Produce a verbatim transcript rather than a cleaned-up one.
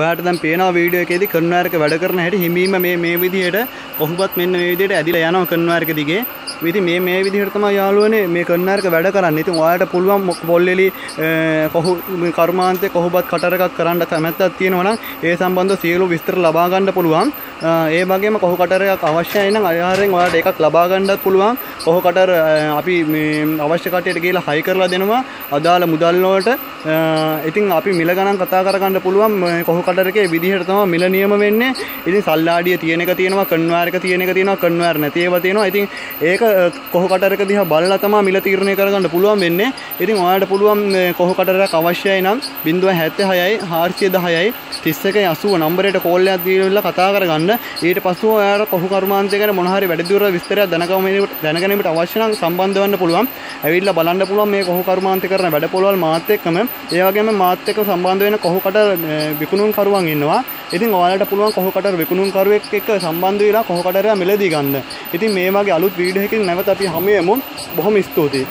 ඔයාට දැන් පේනවා වීඩියෝ එකේදී කන්වයර් එක වැඩ කරන හැටි හිමීම මේ මේ විදිහට ඔහුවත් මෙන්න මේ විදිහට ඇදිලා යනවා කන්වයර් එක දිගේ. ඉතින් මේ මේ විදිහට තමයි යාළුවනේ මේ කන්වයර් එක වැඩ කරන්නේ. ඉතින් ඔයාලට පුළුවන් පොල්ලෙලි කොහොම කර්මාන්තේ කොහොමවත් කටර් එකක් කරන්න කැමැත්තක් තියෙනවා නම් ඒ සම්බන්ධව සියලු විස්තර ලබා ගන්න පුළුවන්. ඒ වගේම කොහොම කටර් එකක් අවශ්‍යයි නම් අනිවාර්යෙන් ඔයාලට එකක් ලබා ගන්නත් පුළුවන්. කොහොම කටර් අපි මේ අවශ්‍ය කටයට ගිහලා හයි කරලා දෙනවා අදාළ මුදල් වලට. ඉතින් අපි මිල ගණන් කතා කර ගන්න පුළුවන් කොහොම කටර් එකේ විදිහට තමයි මිල නියම වෙන්නේ. ඉතින් සල්ලාඩිය තියෙන එක තියෙනවා කන්වයර් එක තියෙන එක තියෙනවා කන්වයර් නැති ඒවා තියෙනවා. ඉතින් ඒක කොහොම කටර් එක දිහා බලලා තමයි මිල තීරණය කරගන්න පුළුවන් වෙන්නේ. ඉතින් ඔයාලට පුළුවන් කොහොම කටරයක් අවශ්‍යයි නම් ඩබල් සෙවන් සෙවන් හය හාර් හාර් එකයි තිස් එකයි අසූව නම්බරයට කෝල් එකක් දීලා කතා කරගන්න. ඊට පස්ව ඔයාලා කොහොම කර්මාන්තය ගැන මොන හරි වැඩිදුර විස්තරයක් දැනගැනීමට අවශ්‍ය නම් සම්බන්ධ වෙන්න පුළුවන්. ඇවිල්ලා බලන්න පුළුවන් මේ කොහොම කර්මාන්තය කරන වැඩ පොළවල් මාත් එක්කම. ඒ වගේම මාත් එක්ක සම්බන්ධ වෙන කොහොම කට විකුණුම් කරුවන් ඉන්නවා. ඉතින් ඔයාලට පුළුවන් කොහොම කට විකුණුම් කරුවෙක් එක්ක සම්බන්ධ වෙලා කොහොම කටරය මිලදී ගන්න. ඉතින් මේ වගේ අලුත් වීඩියෝ එකකින් නැවත අපි හමු වෙමු. බොහොම ස්තුතියි.